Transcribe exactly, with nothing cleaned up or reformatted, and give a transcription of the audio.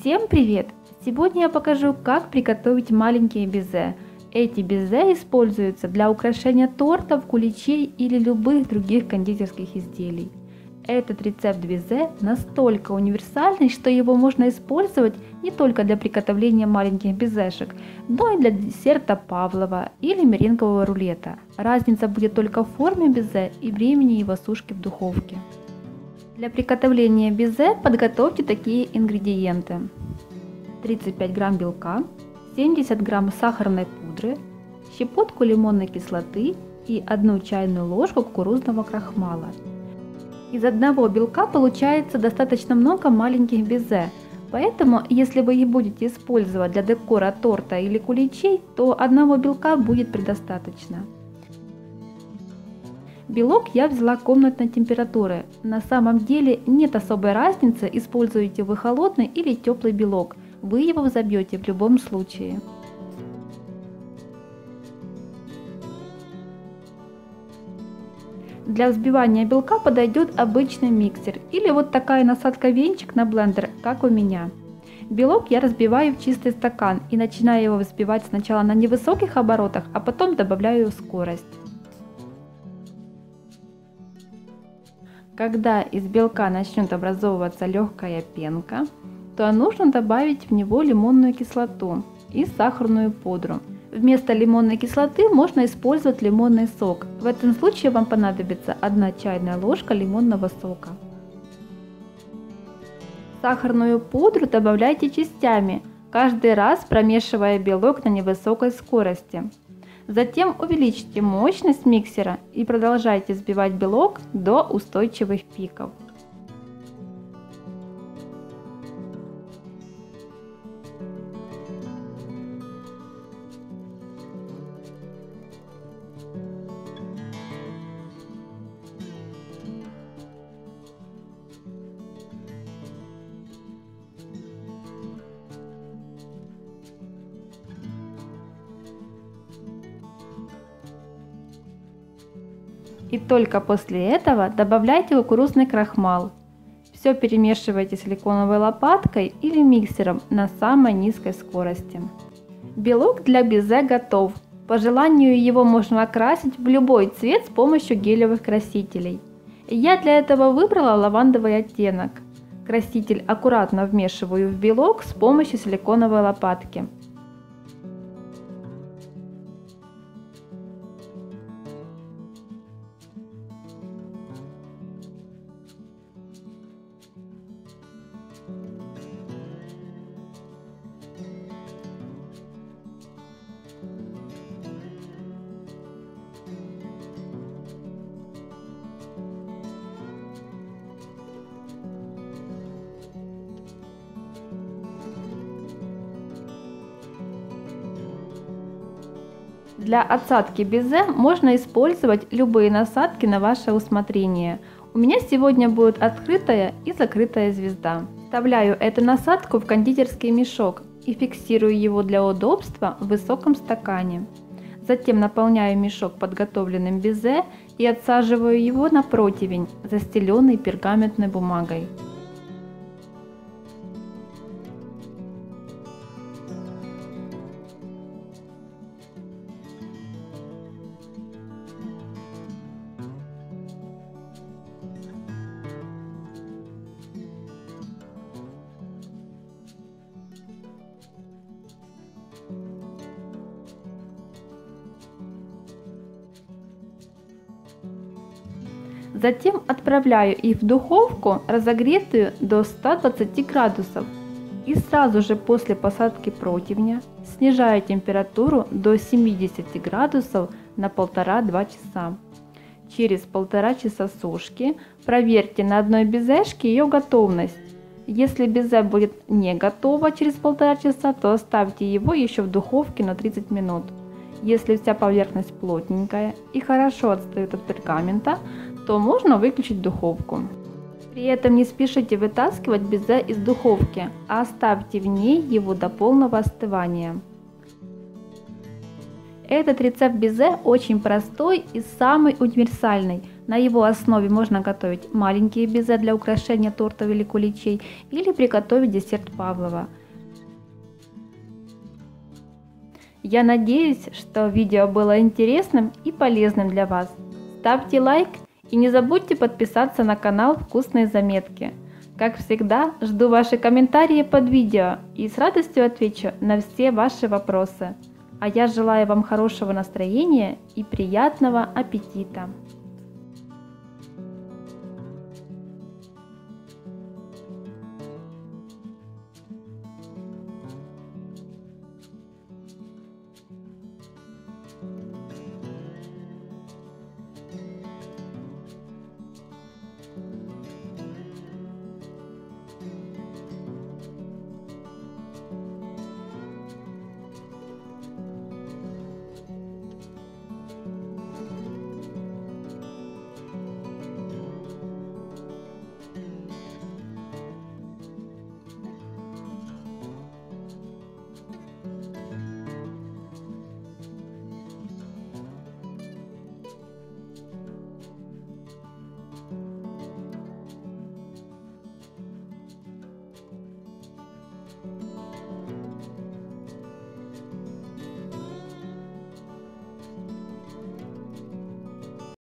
Всем привет! Сегодня я покажу, как приготовить маленькие безе. Эти безе используются для украшения тортов, куличей или любых других кондитерских изделий. Этот рецепт безе настолько универсальный, что его можно использовать не только для приготовления маленьких безешек, но и для десерта павлова или меренгового рулета. Разница будет только в форме безе и времени его сушки в духовке. Для приготовления безе подготовьте такие ингредиенты: тридцать пять грамм белка, семьдесят грамм сахарной пудры, щепотку лимонной кислоты и одну чайную ложку кукурузного крахмала. Из одного белка получается достаточно много маленьких безе, поэтому если вы их будете использовать для декора торта или куличей, то одного белка будет предостаточно. Белок я взяла комнатной температуры. На самом деле нет особой разницы, используете вы холодный или теплый белок. Вы его взобьете в любом случае. Для взбивания белка подойдет обычный миксер или вот такая насадка венчик на блендер, как у меня. Белок я разбиваю в чистый стакан и начинаю его взбивать сначала на невысоких оборотах, а потом добавляю скорость. Когда из белка начнет образовываться легкая пенка, то нужно добавить в него лимонную кислоту и сахарную пудру. Вместо лимонной кислоты можно использовать лимонный сок. В этом случае вам понадобится одна чайная ложка лимонного сока. Сахарную пудру добавляйте частями, каждый раз промешивая белок на невысокой скорости. Затем увеличьте мощность миксера и продолжайте взбивать белок до устойчивых пиков. И только после этого добавляйте кукурузный крахмал. Все перемешивайте силиконовой лопаткой или миксером на самой низкой скорости. Белок для безе готов. По желанию его можно окрасить в любой цвет с помощью гелевых красителей. Я для этого выбрала лавандовый оттенок. Краситель аккуратно вмешиваю в белок с помощью силиконовой лопатки. Для отсадки безе можно использовать любые насадки на ваше усмотрение. У меня сегодня будет открытая и закрытая звезда. Вставляю эту насадку в кондитерский мешок и фиксирую его для удобства в высоком стакане. Затем наполняю мешок подготовленным безе и отсаживаю его на противень, застеленный пергаментной бумагой. Затем отправляю их в духовку, разогретую до ста двадцати градусов, и сразу же после посадки противня снижаю температуру до семидесяти градусов на полтора-два часа. Через полтора часа сушки проверьте на одной безешке ее готовность. Если безе будет не готово через полтора часа, то оставьте его еще в духовке на тридцать минут. Если вся поверхность плотненькая и хорошо отстает от пергамента, то можно выключить духовку. При этом не спешите вытаскивать безе из духовки, а оставьте в ней его до полного остывания. Этот рецепт безе очень простой и самый универсальный. На его основе можно готовить маленькие безе для украшения тортов или куличей, или приготовить десерт Павлова. Я надеюсь, что видео было интересным и полезным для вас. Ставьте лайк и не забудьте подписаться на канал «Вкусные заметки». Как всегда, жду ваши комментарии под видео и с радостью отвечу на все ваши вопросы. А я желаю вам хорошего настроения и приятного аппетита!